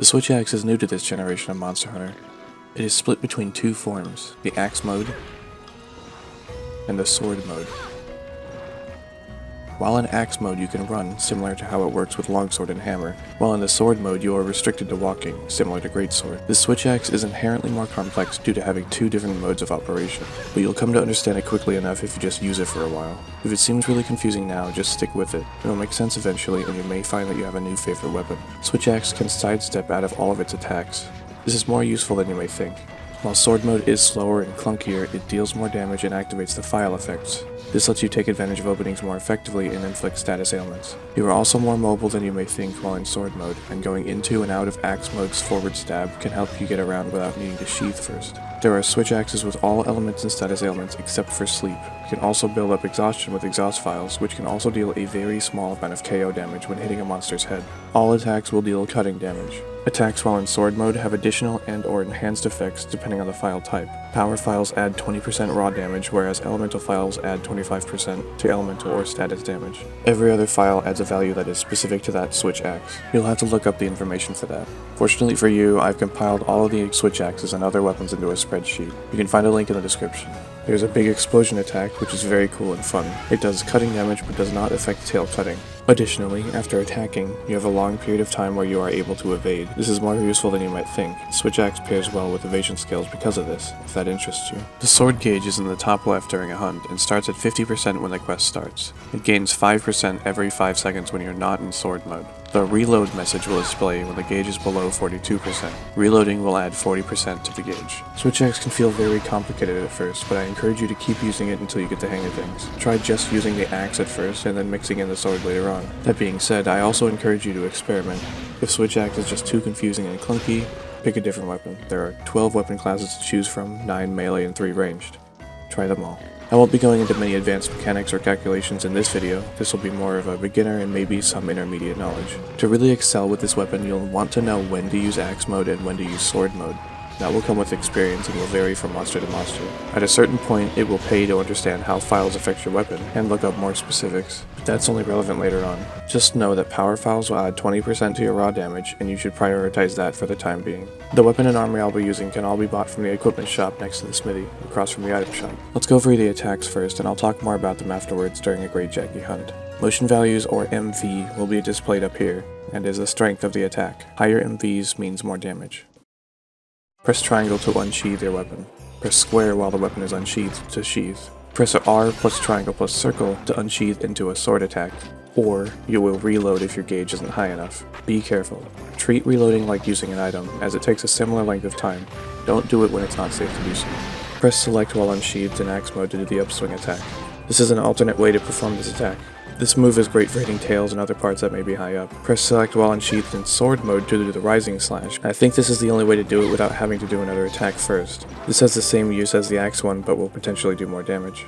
The Switch Axe is new to this generation of Monster Hunter. It is split between two forms, the axe mode and the sword mode. While in axe mode you can run, similar to how it works with Longsword and Hammer, while in the sword mode you are restricted to walking, similar to Greatsword. The Switch Axe is inherently more complex due to having two different modes of operation, but you'll come to understand it quickly enough if you just use it for a while. If it seems really confusing now, just stick with it. It'll make sense eventually and you may find that you have a new favorite weapon. Switch Axe can sidestep out of all of its attacks. This is more useful than you may think. While sword mode is slower and clunkier, it deals more damage and activates the file effects. This lets you take advantage of openings more effectively and inflict status ailments. You are also more mobile than you may think while in sword mode, and going into and out of axe mode's forward stab can help you get around without needing to sheath first. There are switch axes with all elements and status ailments except for sleep. You can also build up exhaustion with exhaust files, which can also deal a very small amount of KO damage when hitting a monster's head. All attacks will deal cutting damage. Attacks while in sword mode have additional and or enhanced effects depending on the file type. Power files add 20% raw damage, whereas elemental files add 25% to elemental or status damage. Every other file adds a value that is specific to that switch axe. You'll have to look up the information for that. Fortunately for you, I've compiled all of the switch axes and other weapons into a spreadsheet. You can find a link in the description. There's a big explosion attack, which is very cool and fun. It does cutting damage, but does not affect tail cutting. Additionally, after attacking, you have a long period of time where you are able to evade. This is more useful than you might think. Switch Axe pairs well with evasion skills because of this, if that interests you. The sword gauge is in the top left during a hunt, and starts at 50% when the quest starts. It gains 5% every 5 seconds when you're not in sword mode. The reload message will display when the gauge is below 42%. Reloading will add 40% to the gauge. Switch Axe can feel very complicated at first, but I encourage you to keep using it until you get the hang of things. Try just using the axe at first and then mixing in the sword later on. That being said, I also encourage you to experiment. If Switch Axe is just too confusing and clunky, pick a different weapon. There are 12 weapon classes to choose from, 9 melee and 3 ranged. Try them all. I won't be going into many advanced mechanics or calculations in this video. This will be more of a beginner and maybe some intermediate knowledge. To really excel with this weapon, you'll want to know when to use axe mode and when to use sword mode. That will come with experience and will vary from monster to monster. At a certain point, it will pay to understand how files affect your weapon and look up more specifics, but that's only relevant later on. Just know that power files will add 20% to your raw damage, and you should prioritize that for the time being. The weapon and armory I'll be using can all be bought from the equipment shop next to the smithy, across from the item shop. Let's go over the attacks first, and I'll talk more about them afterwards during a Great Jaggi hunt. Motion values, or MV, will be displayed up here, and is the strength of the attack. Higher MVs means more damage. Press triangle to unsheath your weapon. Press square while the weapon is unsheathed to sheath. Press R plus triangle plus circle to unsheath into a sword attack, or you will reload if your gauge isn't high enough. Be careful. Treat reloading like using an item, as it takes a similar length of time. Don't do it when it's not safe to do so. Press select while unsheathed in axe mode to do the upswing attack. This is an alternate way to perform this attack. This move is great for hitting tails and other parts that may be high up. Press select while unsheathed in sword mode to do the rising slash. I think this is the only way to do it without having to do another attack first. This has the same use as the axe one, but will potentially do more damage.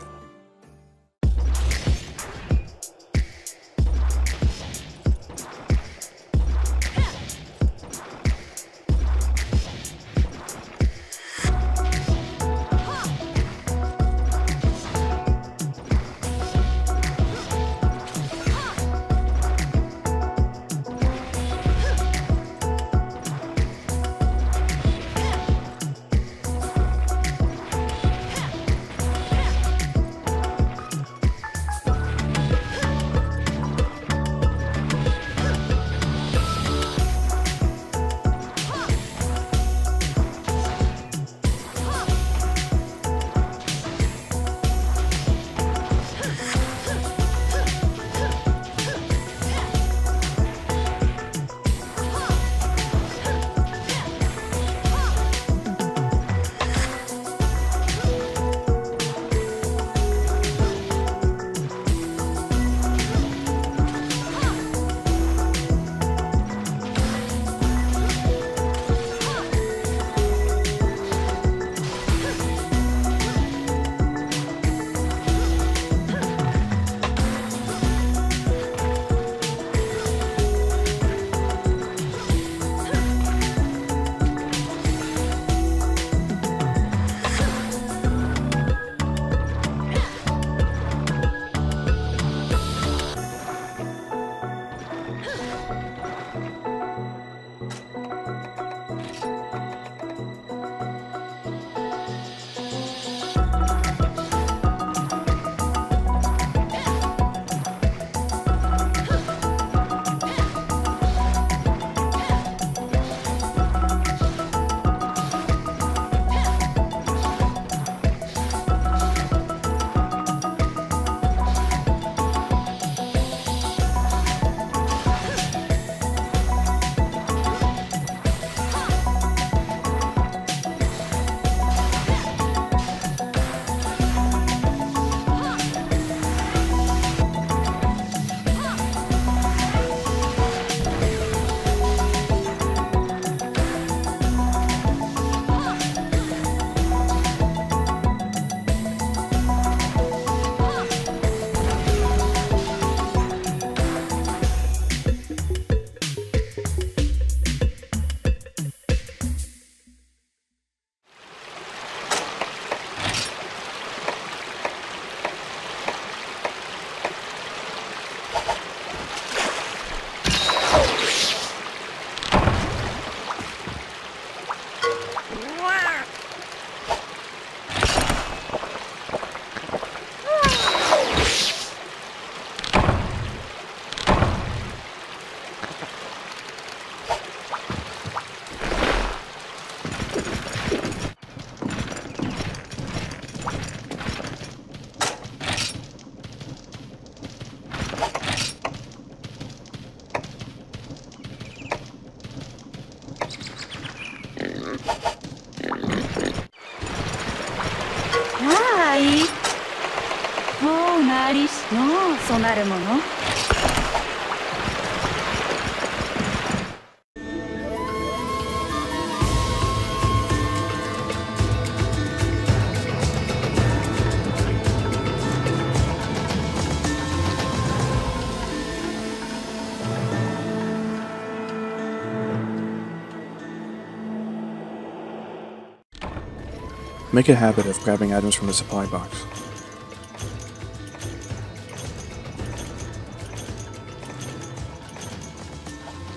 Make a habit of grabbing items from the supply box.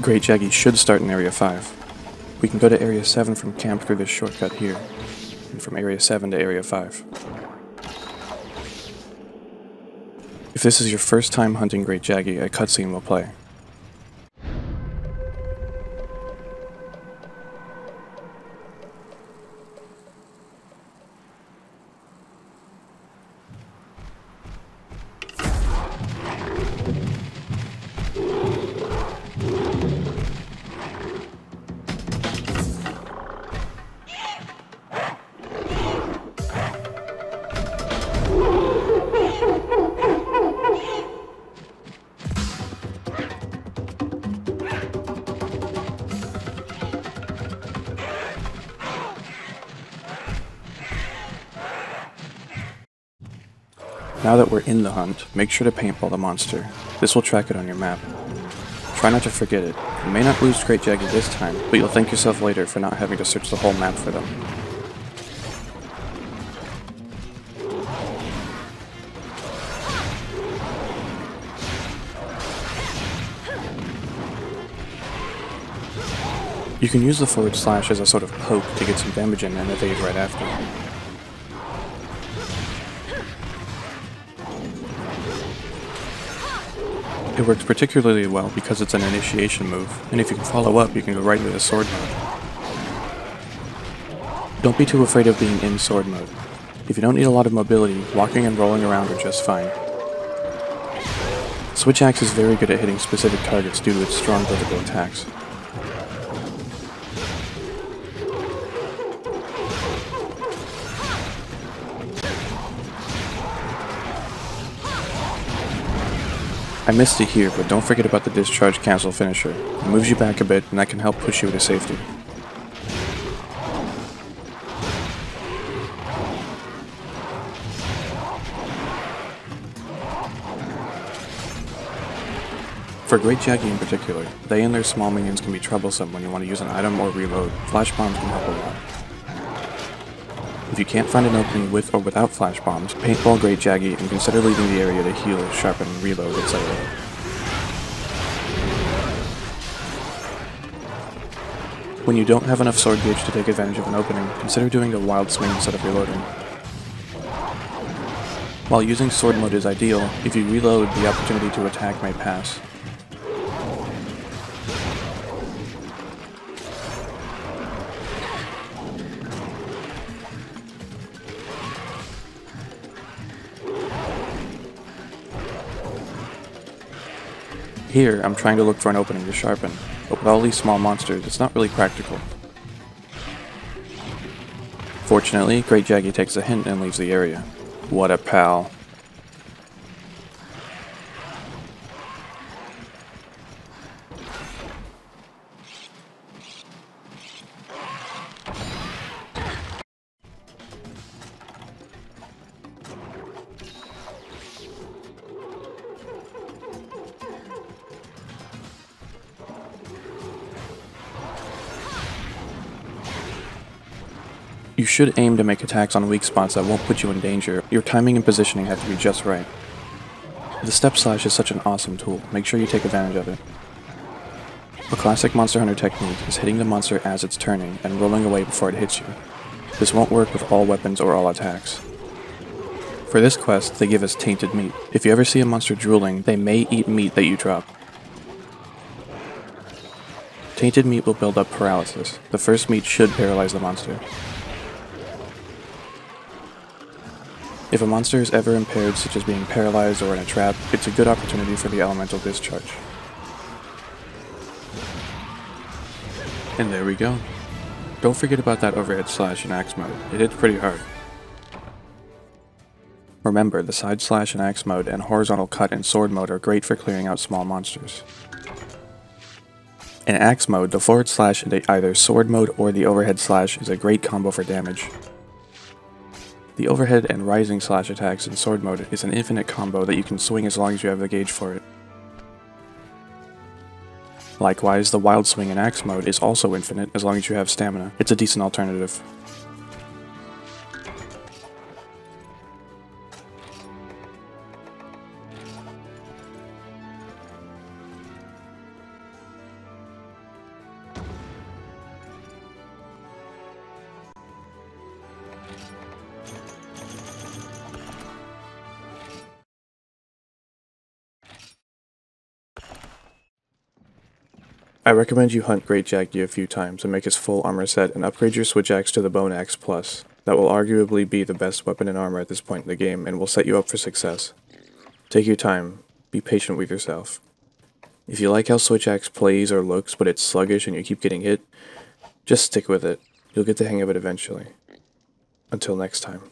Great Jaggi should start in Area 5. We can go to Area 7 from camp through this shortcut here, and from Area 7 to Area 5. If this is your first time hunting Great Jaggi, a cutscene will play. Now that we're in the hunt, make sure to paintball the monster. This will track it on your map. Try not to forget it. You may not lose Great Jaggi this time, but you'll thank yourself later for not having to search the whole map for them. You can use the forward slash as a sort of poke to get some damage in and evade right after. It works particularly well because it's an initiation move, and if you can follow up, you can go right into the sword mode. Don't be too afraid of being in sword mode. If you don't need a lot of mobility, walking and rolling around are just fine. Switch Axe is very good at hitting specific targets due to its strong vertical attacks. I missed it here, but don't forget about the Discharge Cancel Finisher. It moves you back a bit, and that can help push you to safety. For Great Jaggi in particular, they and their small minions can be troublesome when you want to use an item or reload. Flash Bombs can help a lot. If you can't find an opening with or without Flash Bombs, paintball Great Jaggi and consider leaving the area to heal, sharpen, reload, etc. When you don't have enough sword gauge to take advantage of an opening, consider doing a wild swing instead of reloading. While using sword mode is ideal, if you reload, the opportunity to attack may pass. Here, I'm trying to look for an opening to sharpen, but with all these small monsters, it's not really practical. Fortunately, Great Jaggi takes a hint and leaves the area. What a pal. You should aim to make attacks on weak spots that won't put you in danger. Your timing and positioning have to be just right. The Step Slash is such an awesome tool. Make sure you take advantage of it. A classic Monster Hunter technique is hitting the monster as it's turning and rolling away before it hits you. This won't work with all weapons or all attacks. For this quest, they give us Tainted Meat. If you ever see a monster drooling, they may eat meat that you drop. Tainted Meat will build up paralysis. The first meat should paralyze the monster. If a monster is ever impaired, such as being paralyzed or in a trap, it's a good opportunity for the Elemental Discharge. And there we go. Don't forget about that overhead slash in axe mode. It hits pretty hard. Remember, the side slash in axe mode and horizontal cut in sword mode are great for clearing out small monsters. In axe mode, the forward slash in either sword mode or the overhead slash is a great combo for damage. The overhead and rising slash attacks in sword mode is an infinite combo that you can swing as long as you have the gauge for it. Likewise, the wild swing in axe mode is also infinite as long as you have stamina. It's a decent alternative. I recommend you hunt Great Jaggi a few times and make his full armor set and upgrade your Switch Axe to the Bone Axe Plus. That will arguably be the best weapon and armor at this point in the game and will set you up for success. Take your time, be patient with yourself. If you like how Switch Axe plays or looks but it's sluggish and you keep getting hit, just stick with it. You'll get the hang of it eventually. Until next time.